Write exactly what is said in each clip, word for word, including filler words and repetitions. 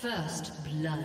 First blood.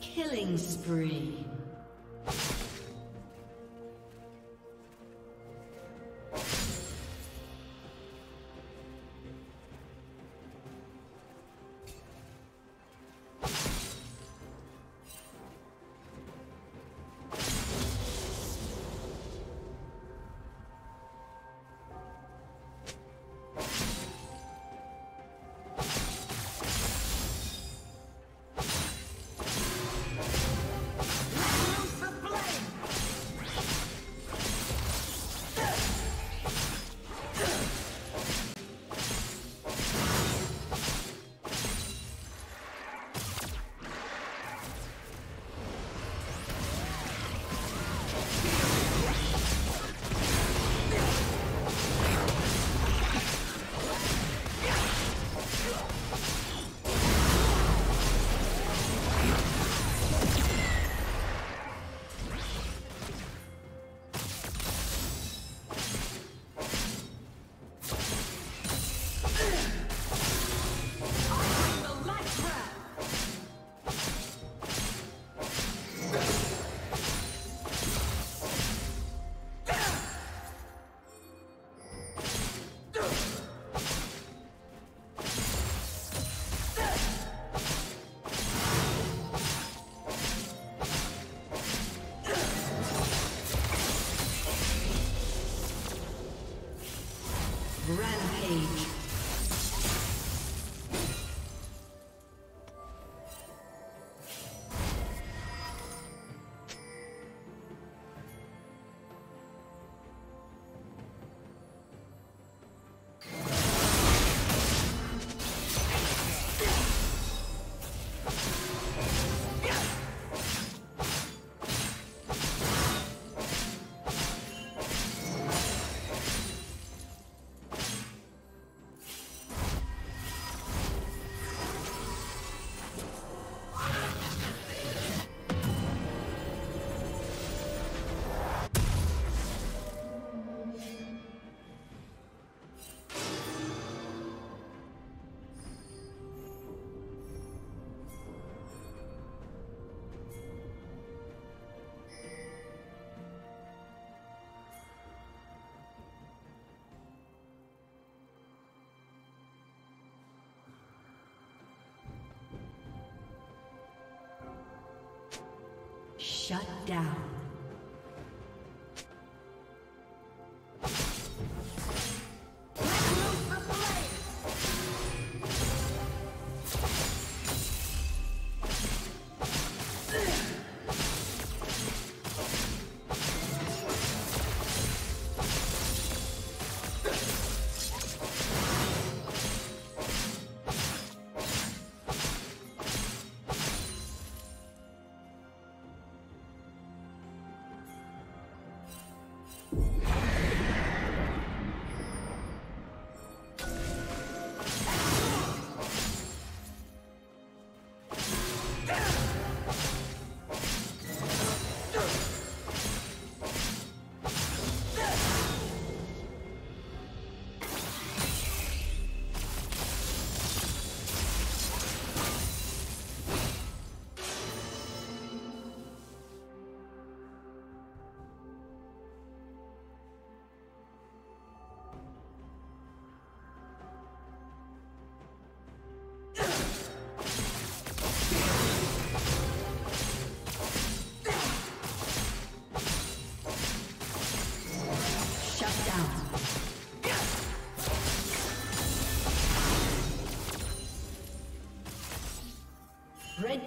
Killing spree. Rampage. Shut down. Red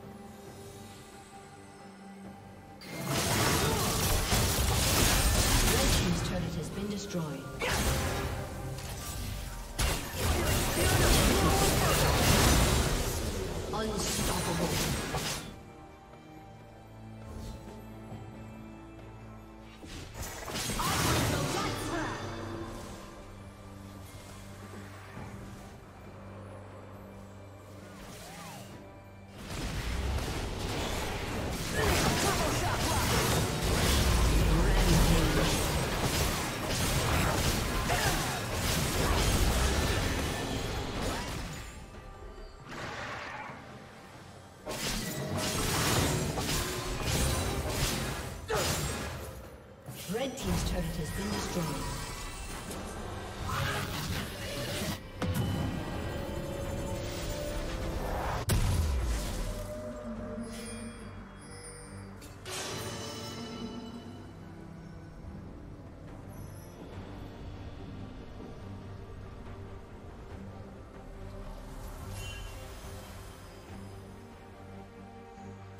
Red team's turret has been destroyed.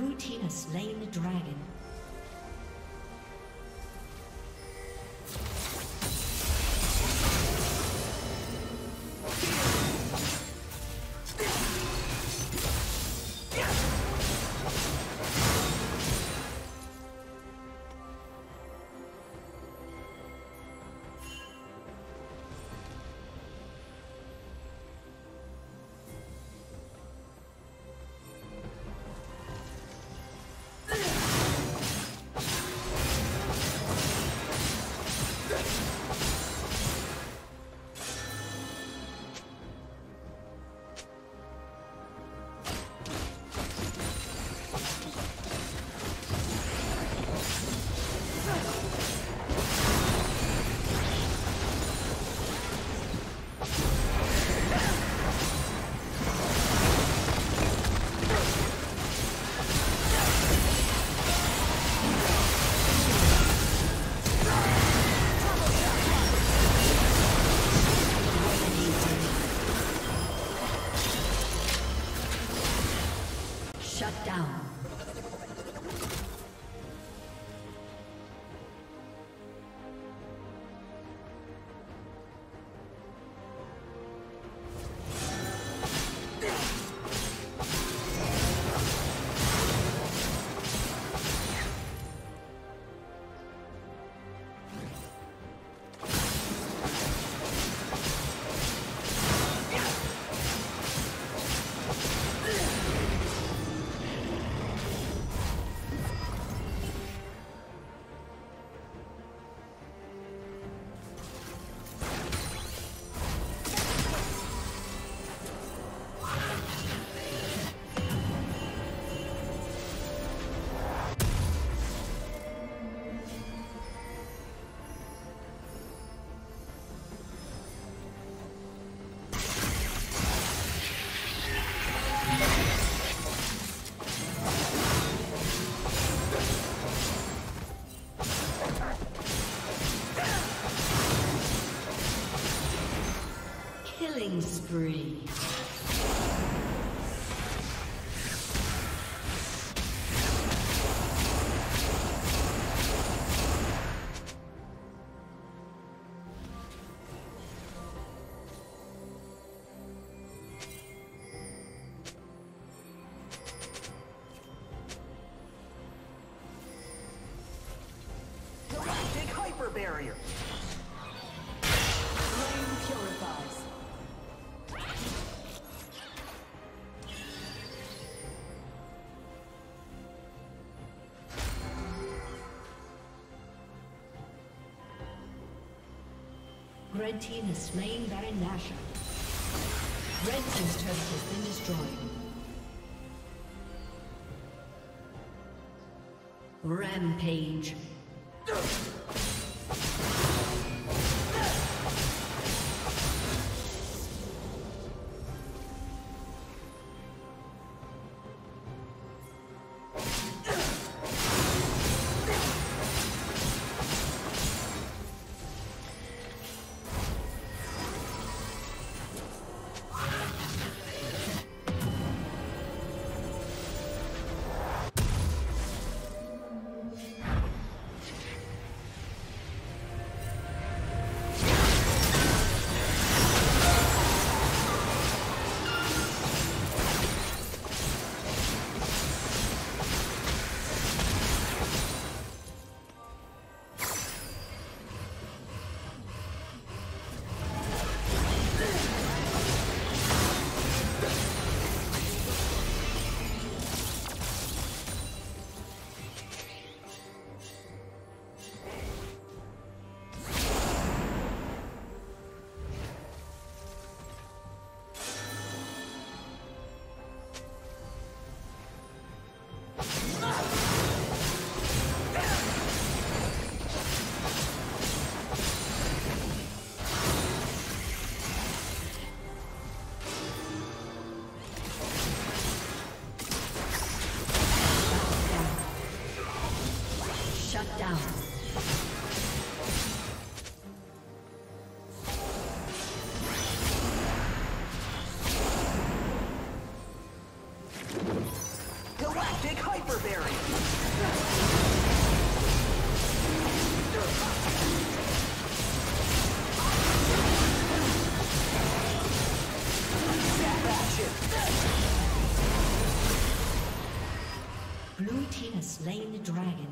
Blue team has slain the dragon. Spree. Galactic hyper barrier. Red team has slain Baron Nashor. Red team's turret has been destroyed. Rampage. Blue team has slain the dragon.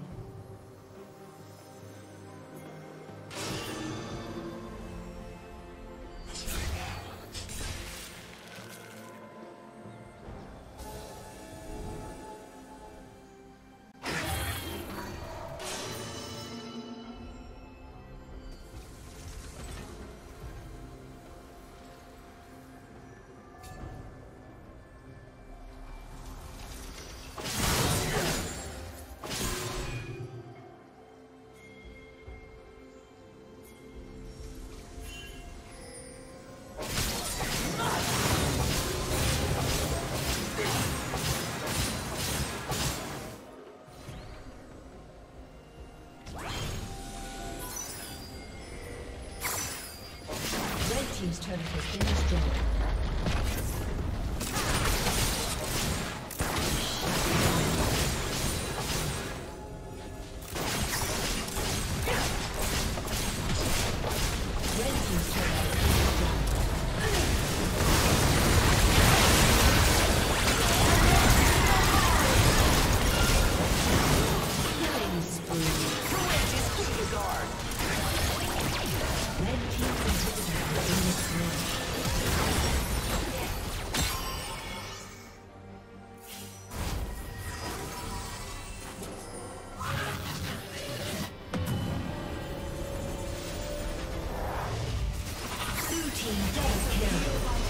Team's turret has been destroyed. Team double kill.